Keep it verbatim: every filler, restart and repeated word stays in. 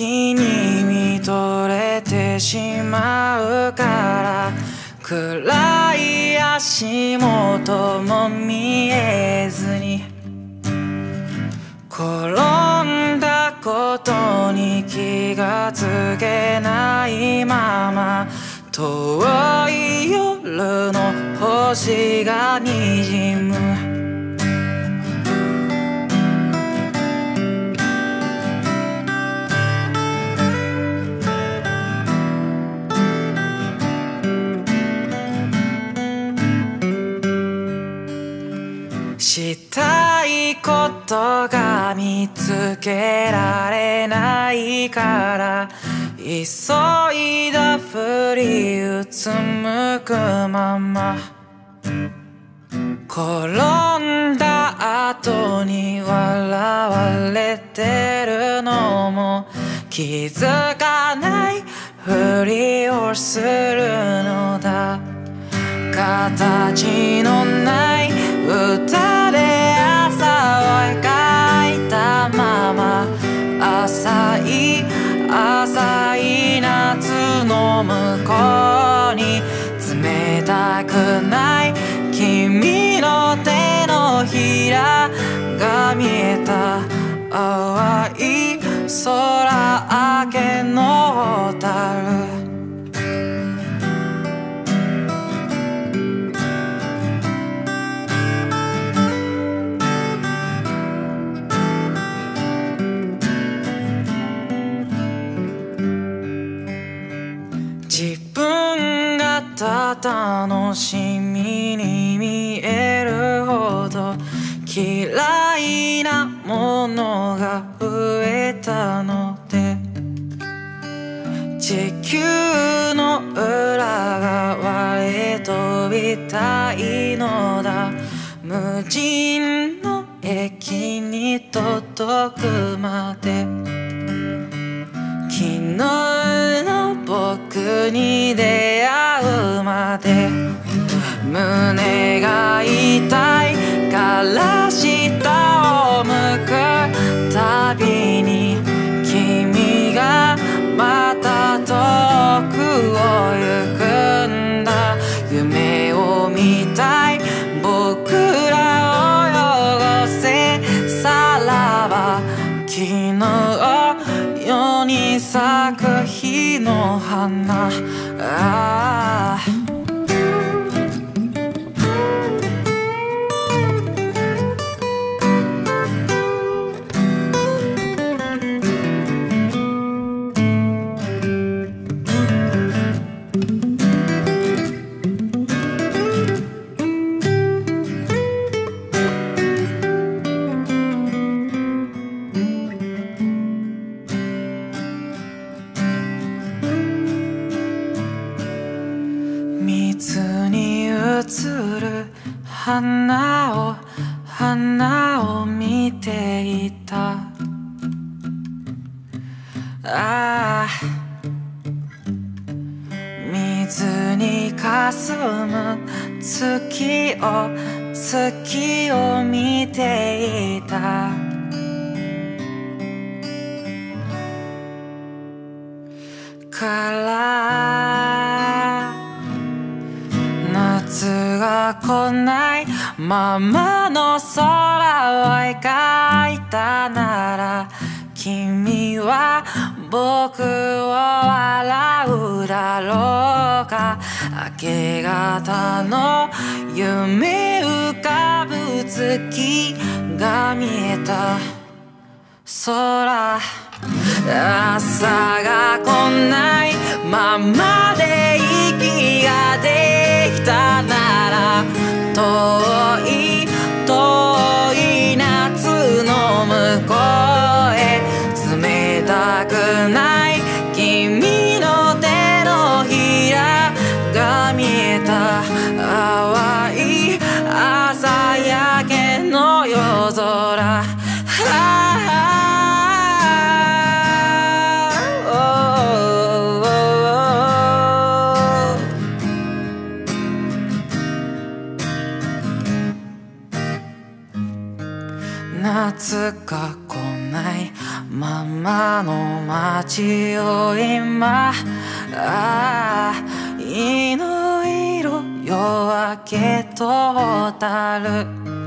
先に見とれてしまうから」「暗い足元も見えずに」「転んだことに気がつけないまま」「遠い夜の星がにじむ」したいことが見つけられないから急いだふりうつむくまま転んだ後に笑われてるのも気づかないふりをするのだ形のない歌で朝は描いたまま浅い浅い夏の向こうに冷たくない君の手のひらが見えた淡い空明けの小樽楽しみに見えるほど嫌いなものが増えたので地球の裏側へ飛びたいのだ無人の駅に届くまで昨日の僕に出会うまで胸が痛いから下を向くたびに君がまた遠くを行くんだ夢を見たい僕らを汚せさらば昨日世に咲く日の花ああ花を花を見ていたああ水にかすむ月を月を見ていたから夏が来ないままの空を描いたなら君は僕を笑うだろうか明け方の夢浮かぶ月が見えた空朝が来ないままで息ができたなら遠い遠い夏の向こうへ冷たくない君の手のひらが見えた淡い朝焼けの夜空夏が来ないままの街を今、ああ、いの色夜明けと蛍る。